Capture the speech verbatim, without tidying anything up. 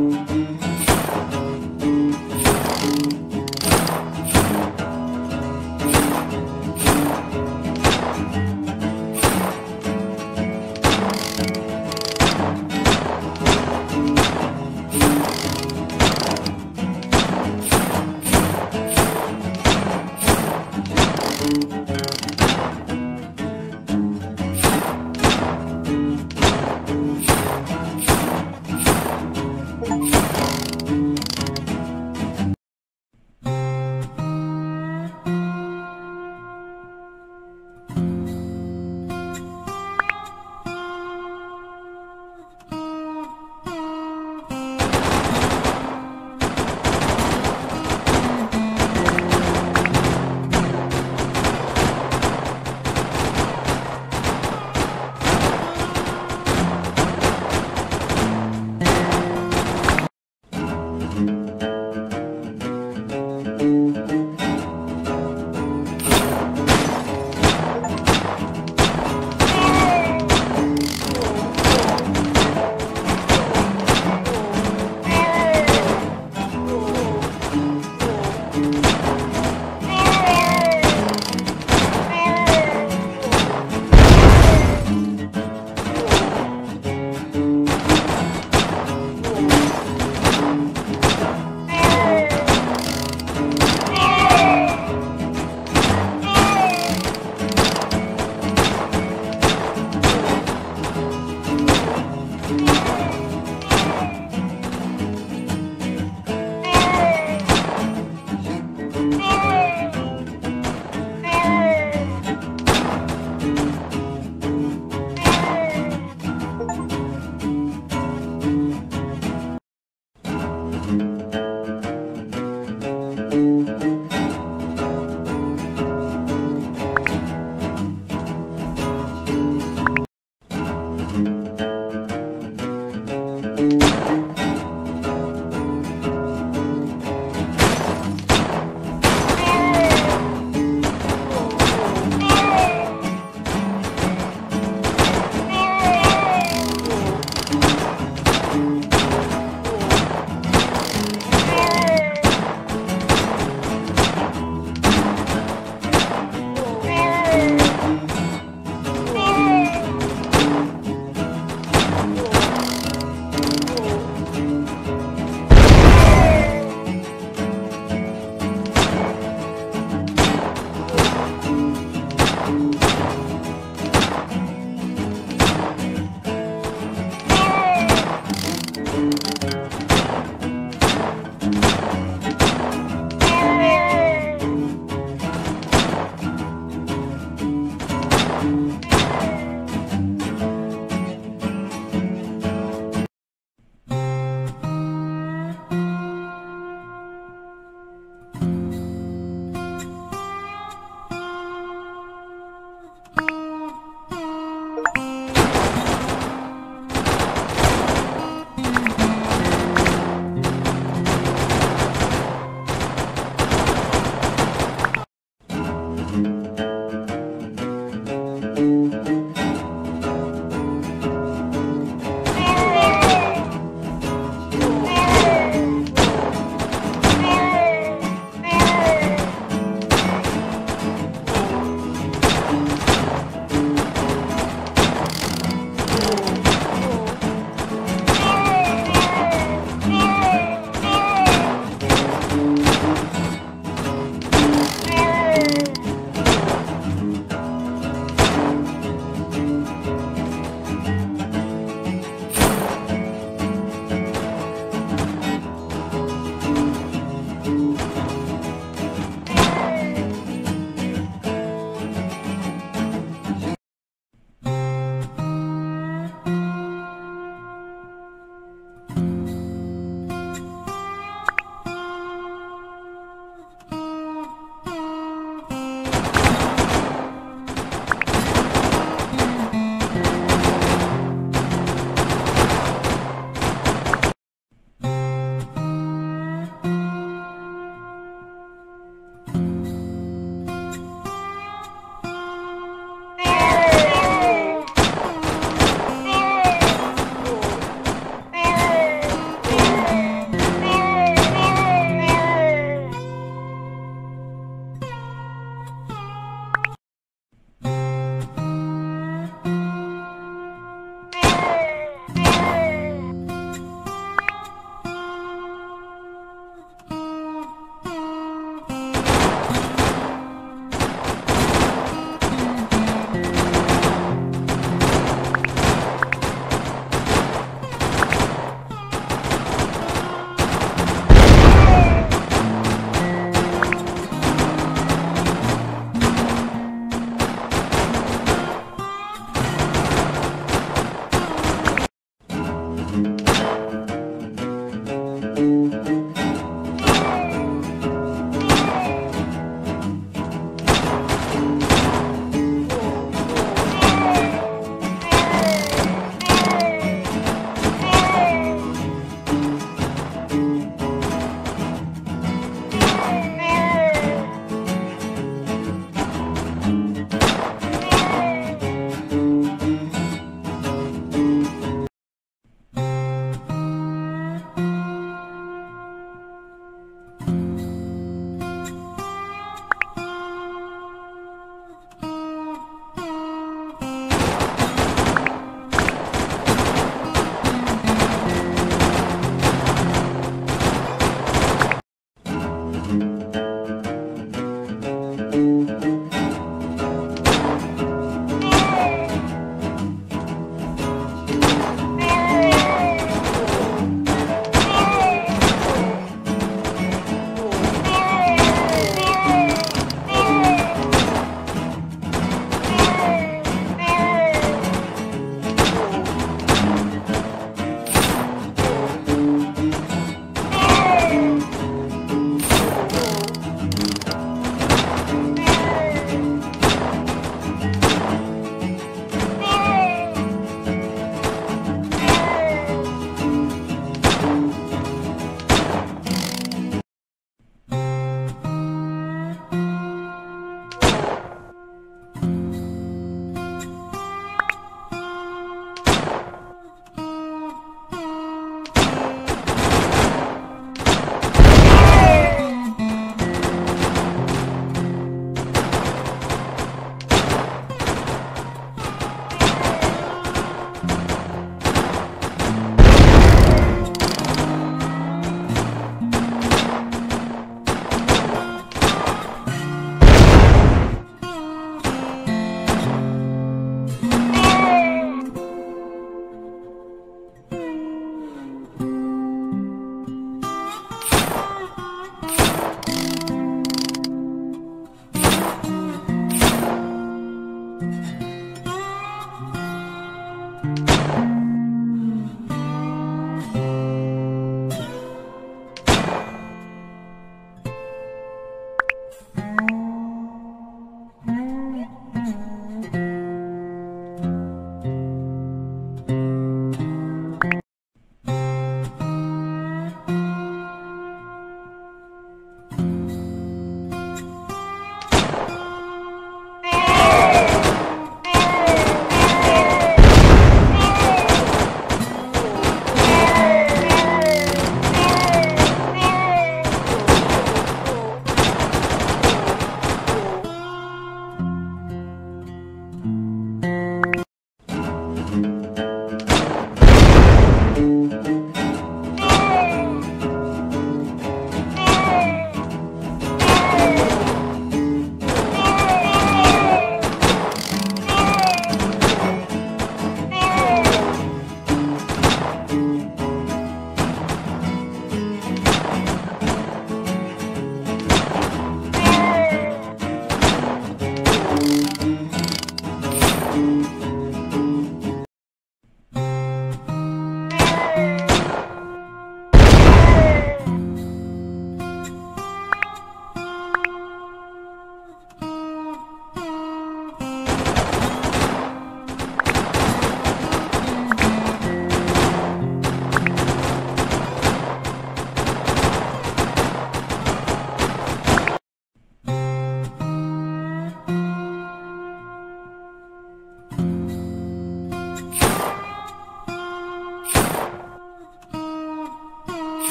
Thank you.